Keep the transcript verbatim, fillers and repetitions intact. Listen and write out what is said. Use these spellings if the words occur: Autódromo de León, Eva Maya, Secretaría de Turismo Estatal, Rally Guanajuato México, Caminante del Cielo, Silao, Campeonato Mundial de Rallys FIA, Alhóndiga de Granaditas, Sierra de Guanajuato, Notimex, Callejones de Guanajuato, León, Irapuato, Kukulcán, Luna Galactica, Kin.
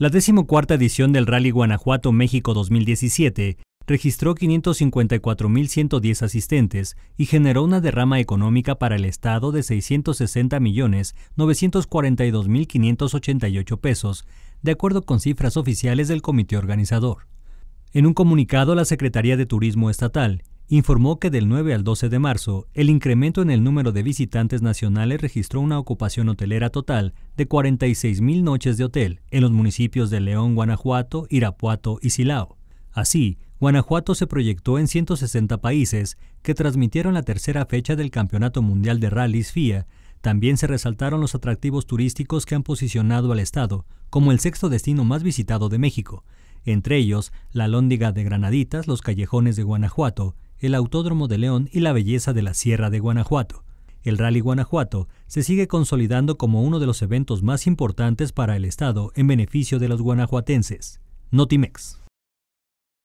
La decimocuarta edición del Rally Guanajuato México dos mil diecisiete registró quinientos cincuenta y cuatro mil ciento diez asistentes y generó una derrama económica para el Estado de seiscientos sesenta millones novecientos cuarenta y dos mil quinientos ochenta y ocho pesos, de acuerdo con cifras oficiales del comité organizador. En un comunicado, la Secretaría de Turismo Estatal informó que del nueve al doce de marzo, el incremento en el número de visitantes nacionales registró una ocupación hotelera total de cuarenta y seis mil noches de hotel en los municipios de León, Guanajuato, Irapuato y Silao. Así, Guanajuato se proyectó en ciento sesenta países que transmitieron la tercera fecha del Campeonato Mundial de Rallys F I A. También se resaltaron los atractivos turísticos que han posicionado al estado como el sexto destino más visitado de México, entre ellos la Alhóndiga de Granaditas, los Callejones de Guanajuato, el Autódromo de León y la belleza de la Sierra de Guanajuato. El Rally Guanajuato se sigue consolidando como uno de los eventos más importantes para el estado en beneficio de los guanajuatenses. Notimex.